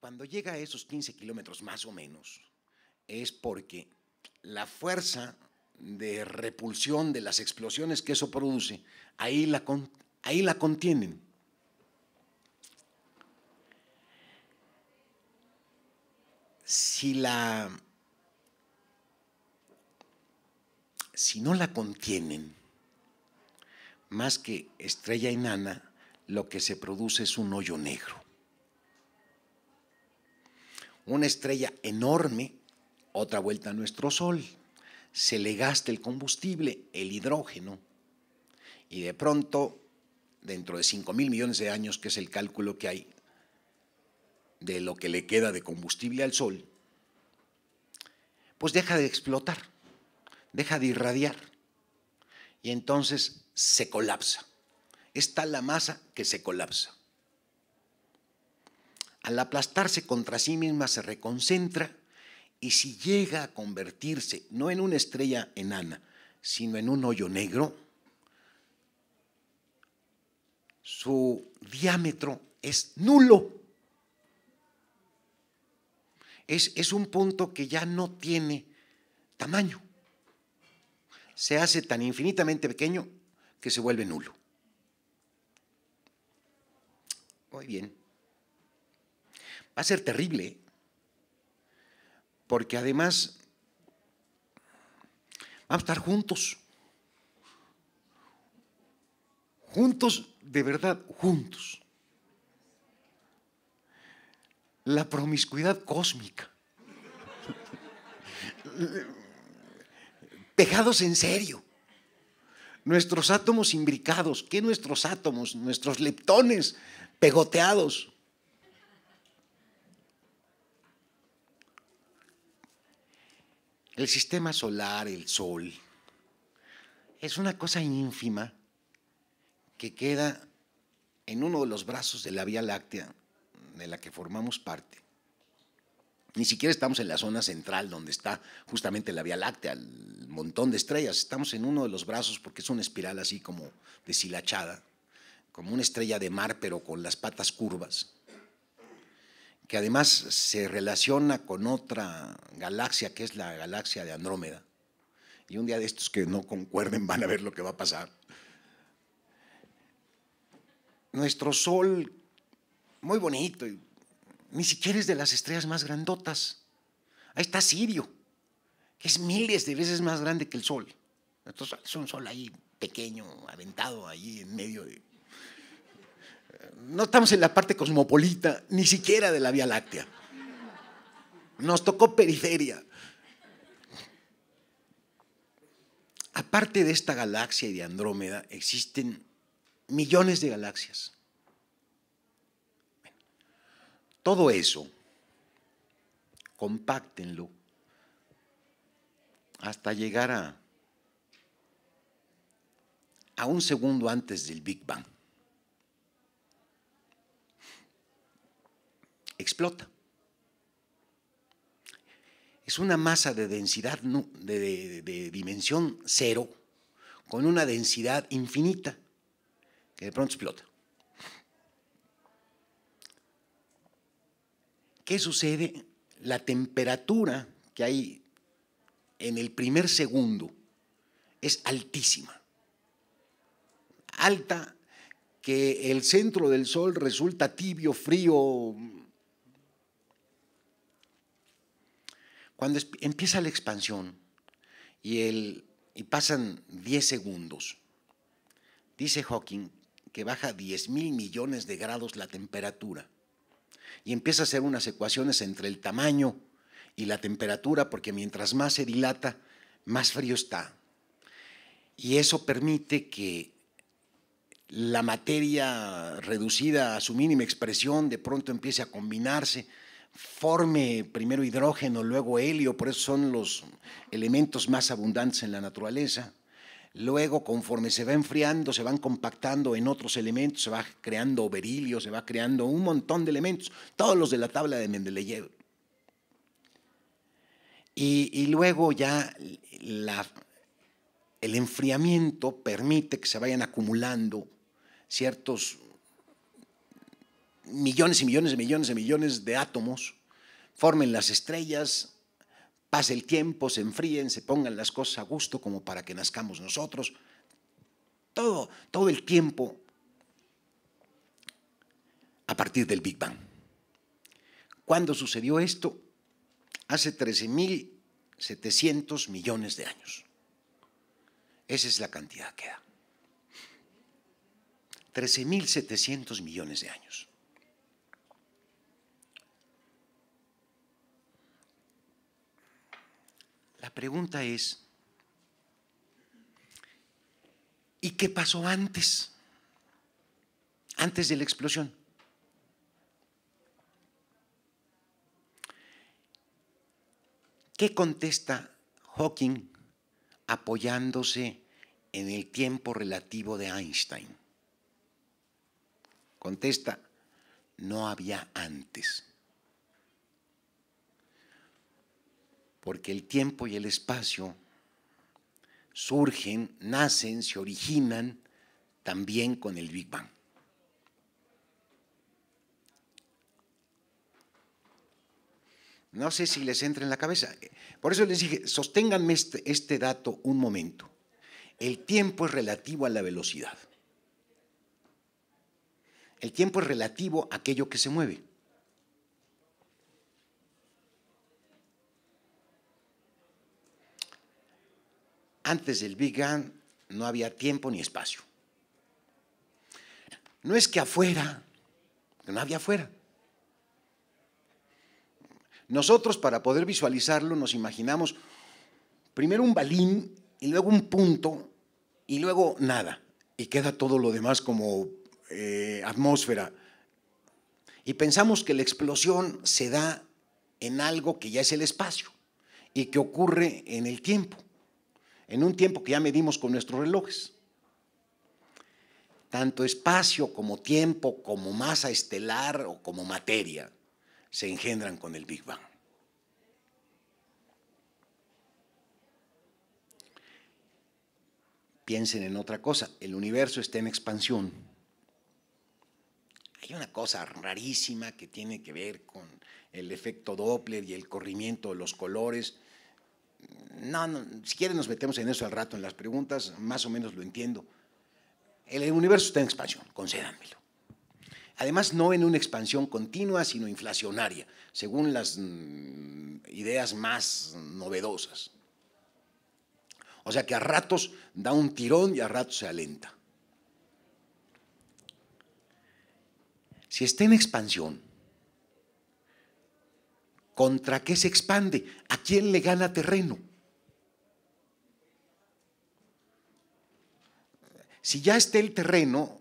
Cuando llega a esos 15 kilómetros más o menos, es porque la fuerza de repulsión de las explosiones que eso produce, ahí la contienen. Si no la contienen, más que estrella enana, lo que se produce es un hoyo negro. Una estrella enorme, otra vuelta a nuestro Sol, se le gasta el combustible, el hidrógeno, y de pronto, dentro de 5.000 millones de años, que es el cálculo que hay de lo que le queda de combustible al Sol, pues deja de explotar, deja de irradiar, y entonces se colapsa. Es tal la masa que se colapsa. Al aplastarse contra sí misma se reconcentra, y si llega a convertirse no en una estrella enana, sino en un hoyo negro, su diámetro es nulo. Es un punto que ya no tiene tamaño. Se hace tan infinitamente pequeño que se vuelve nulo. Muy bien. Va a ser terrible, porque además vamos a estar juntos. Juntos, de verdad, juntos. La promiscuidad cósmica. Pegados en serio. Nuestros átomos imbricados. ¿Qué nuestros átomos? Nuestros leptones pegoteados. El sistema solar, el Sol, es una cosa ínfima que queda en uno de los brazos de la Vía Láctea de la que formamos parte. Ni siquiera estamos en la zona central donde está justamente la Vía Láctea, el montón de estrellas. Estamos en uno de los brazos porque es una espiral así como deshilachada, como una estrella de mar pero con las patas curvas, que además se relaciona con otra galaxia, que es la galaxia de Andrómeda. Y un día de estos que no concuerden van a ver lo que va a pasar. Nuestro Sol, muy bonito, ni siquiera es de las estrellas más grandotas. Ahí está Sirio, que es miles de veces más grande que el Sol. Nuestro Sol es un Sol ahí pequeño, aventado, ahí en medio de… No estamos en la parte cosmopolita, ni siquiera de la Vía Láctea. Nos tocó periferia. Aparte de esta galaxia y de Andrómeda, existen millones de galaxias. Bueno, todo eso, compáctenlo hasta llegar a un segundo antes del Big Bang. Explota. Es una masa de densidad, de dimensión cero, con una densidad infinita, que de pronto explota. ¿Qué sucede? La temperatura que hay en el primer segundo es altísima, alta, que el centro del Sol resulta tibio, frío. Cuando empieza la expansión y pasan 10 segundos, dice Hawking que baja 10.000 millones de grados la temperatura y empieza a hacer unas ecuaciones entre el tamaño y la temperatura, porque mientras más se dilata, más frío está. Y eso permite que la materia reducida a su mínima expresión de pronto empiece a combinarse, forme primero hidrógeno, luego helio, por eso son los elementos más abundantes en la naturaleza. Luego, conforme se va enfriando, se van compactando en otros elementos, se va creando berilio, se va creando un montón de elementos, todos los de la tabla de Mendeleyev. Y luego ya el enfriamiento permite que se vayan acumulando ciertos millones y millones y millones y millones de átomos formen las estrellas, pase el tiempo, se enfríen, se pongan las cosas a gusto como para que nazcamos nosotros. Todo el tiempo a partir del Big Bang. ¿Cuándo sucedió esto? Hace 13.700 millones de años. Esa es la cantidad que da. 13.700 millones de años. La pregunta es, ¿y qué pasó antes? Antes de la explosión. ¿Qué contesta Hawking apoyándose en el tiempo relativo de Einstein? Contesta, no había antes. Porque el tiempo y el espacio surgen, nacen, se originan también con el Big Bang. No sé si les entra en la cabeza. Por eso les dije, sosténganme este dato un momento. El tiempo es relativo a la velocidad. El tiempo es relativo a aquello que se mueve. Antes del Big Bang no había tiempo ni espacio. No es que afuera, no había afuera. Nosotros, para poder visualizarlo, nos imaginamos primero un balín y luego un punto y luego nada. Y queda todo lo demás como atmósfera. Y pensamos que la explosión se da en algo que ya es el espacio y que ocurre en el tiempo, en un tiempo que ya medimos con nuestros relojes. Tanto espacio como tiempo, como masa estelar o como materia, se engendran con el Big Bang. Piensen en otra cosa, el universo está en expansión. Hay una cosa rarísima que tiene que ver con el efecto Doppler y el corrimiento de los colores. No, si quieren nos metemos en eso al rato en las preguntas, más o menos lo entiendo. El universo está en expansión, concédanmelo. Además, no en una expansión continua, sino inflacionaria, según las ideas más novedosas. O sea que a ratos da un tirón y a ratos se alenta. Si está en expansión, ¿contra qué se expande? ¿A quién le gana terreno? Si ya está el terreno,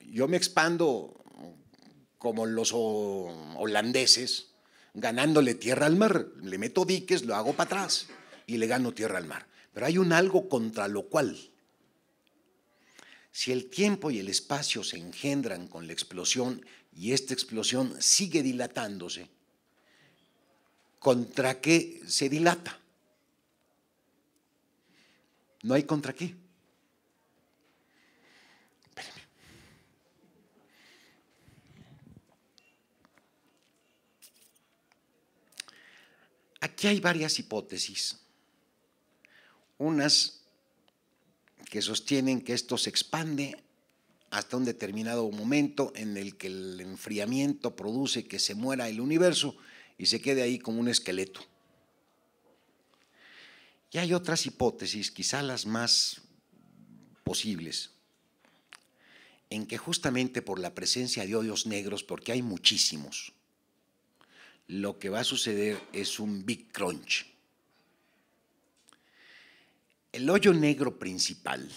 yo me expando como los holandeses, ganándole tierra al mar. Le meto diques, lo hago para atrás y le gano tierra al mar. Pero hay un algo contra lo cual. Si el tiempo y el espacio se engendran con la explosión y esta explosión sigue dilatándose, ¿contra qué se dilata? No hay contra qué. Aquí hay varias hipótesis, unas que sostienen que esto se expande hasta un determinado momento en el que el enfriamiento produce que se muera el universo y se quede ahí como un esqueleto. Y hay otras hipótesis, quizá las más posibles, en que justamente por la presencia de hoyos negros, porque hay muchísimos, lo que va a suceder es un Big Crunch. El hoyo negro principal,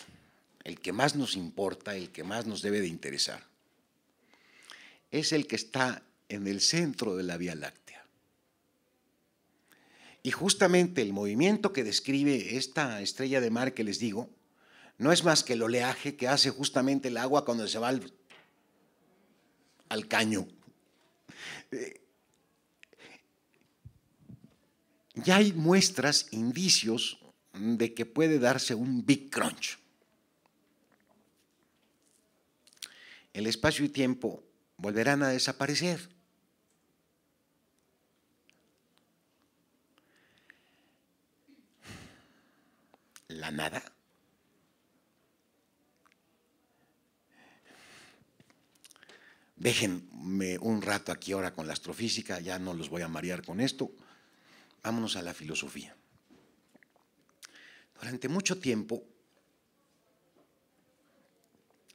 el que más nos importa, el que más nos debe de interesar, es el que está en el centro de la Vía Láctea. Y justamente el movimiento que describe esta estrella de mar que les digo, no es más que el oleaje que hace justamente el agua cuando se va al caño. Ya hay muestras, indicios de que puede darse un Big Crunch. El espacio y tiempo volverán a desaparecer. ¿La nada? Déjenme un rato aquí ahora con la astrofísica, ya no los voy a marear con esto. Vámonos a la filosofía. Durante mucho tiempo,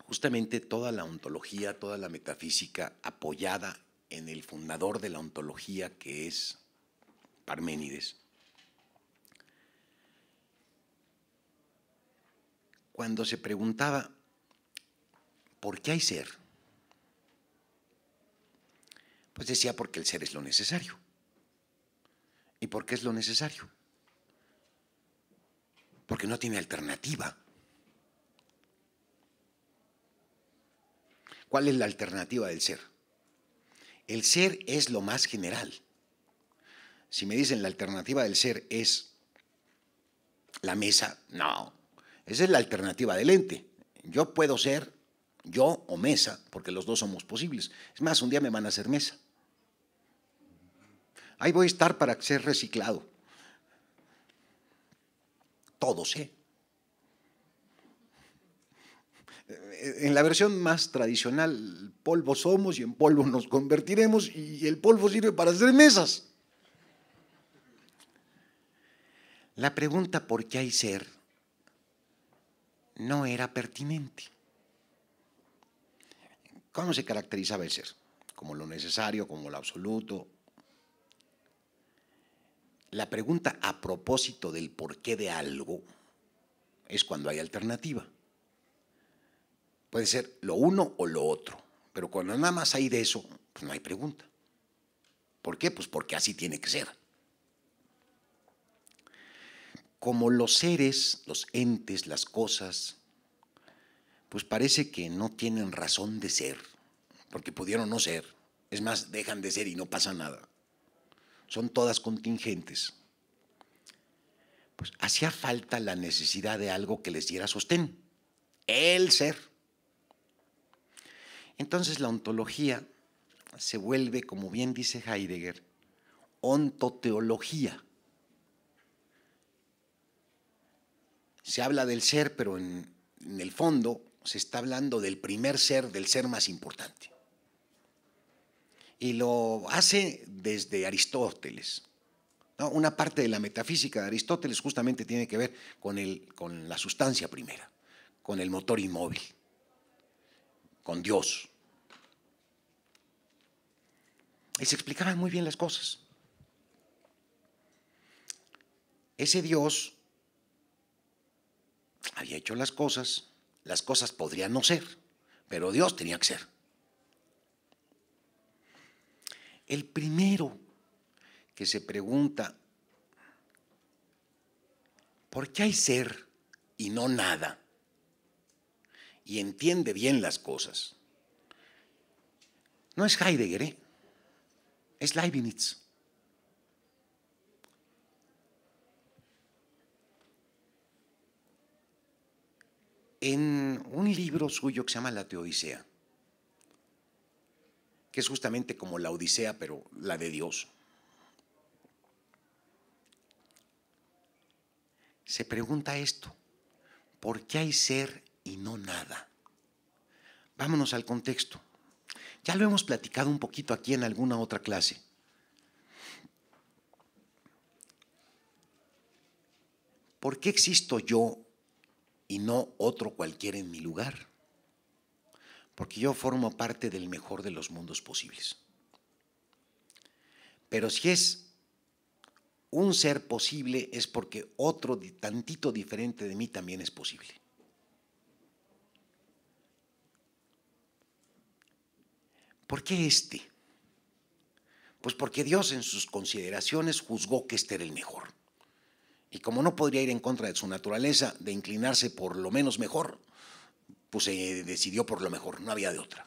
justamente toda la ontología, toda la metafísica apoyada en el fundador de la ontología que es Parménides. Cuando se preguntaba, ¿por qué hay ser? Pues decía, porque el ser es lo necesario. ¿Y por qué es lo necesario? Porque no tiene alternativa. ¿Cuál es la alternativa del ser? El ser es lo más general. Si me dicen la alternativa del ser es la mesa, no. Esa es la alternativa del ente. Yo puedo ser yo o mesa, porque los dos somos posibles. Es más, un día me van a hacer mesa. Ahí voy a estar para ser reciclado. Todo sé. En la versión más tradicional, polvo somos y en polvo nos convertiremos, y el polvo sirve para hacer mesas. La pregunta ¿por qué hay ser? No era pertinente. ¿Cómo se caracterizaba el ser? Como lo necesario, como lo absoluto. La pregunta a propósito del porqué de algo es cuando hay alternativa. Puede ser lo uno o lo otro, pero cuando nada más hay de eso, pues no hay pregunta. ¿Por qué? Pues porque así tiene que ser. Como los seres, los entes, las cosas, pues parece que no tienen razón de ser, porque pudieron no ser. Es más, dejan de ser y no pasa nada. Son todas contingentes. Pues hacía falta la necesidad de algo que les diera sostén, el ser. Entonces la ontología se vuelve, como bien dice Heidegger, ontoteología. Se habla del ser, pero en el fondo se está hablando del primer ser, del ser más importante. Y lo hace desde Aristóteles, ¿no? Una parte de la metafísica de Aristóteles justamente tiene que ver con la sustancia primera, con el motor inmóvil, con Dios. Y se explicaban muy bien las cosas. Ese Dios había hecho las cosas podrían no ser, pero Dios tenía que ser. El primero que se pregunta ¿por qué hay ser y no nada? Y entiende bien las cosas. No es Heidegger, ¿eh? Es Leibniz. En un libro suyo que se llama La Teodicea, que es justamente como la Odisea, pero la de Dios. Se pregunta esto, ¿por qué hay ser y no nada? Vámonos al contexto. Ya lo hemos platicado un poquito aquí en alguna otra clase. ¿Por qué existo yo y no otro cualquiera en mi lugar? Porque yo formo parte del mejor de los mundos posibles. Pero si es un ser posible, es porque otro tantito diferente de mí también es posible. ¿Por qué este? Pues porque Dios en sus consideraciones juzgó que este era el mejor. Y como no podría ir en contra de su naturaleza, de inclinarse por lo menos mejor, pues se decidió por lo mejor, no había de otra.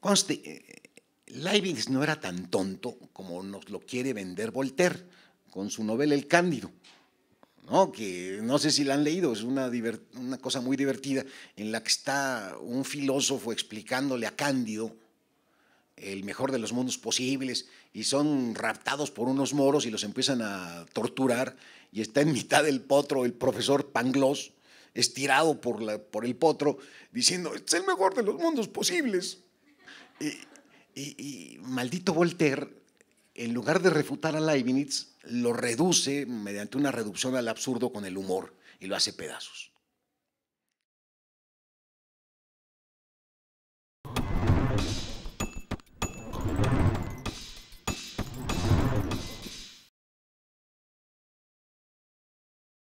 Conste, Leibniz no era tan tonto como nos lo quiere vender Voltaire con su novela El Cándido. ¿no? Que no sé si la han leído, es una cosa muy divertida en la que está un filósofo explicándole a Cándido el mejor de los mundos posibles y son raptados por unos moros y los empiezan a torturar y está en mitad del potro el profesor Pangloss estirado por el potro diciendo, es el mejor de los mundos posibles. Y maldito Voltaire, en lugar de refutar a Leibniz, lo reduce mediante una reducción al absurdo con el humor y lo hace pedazos.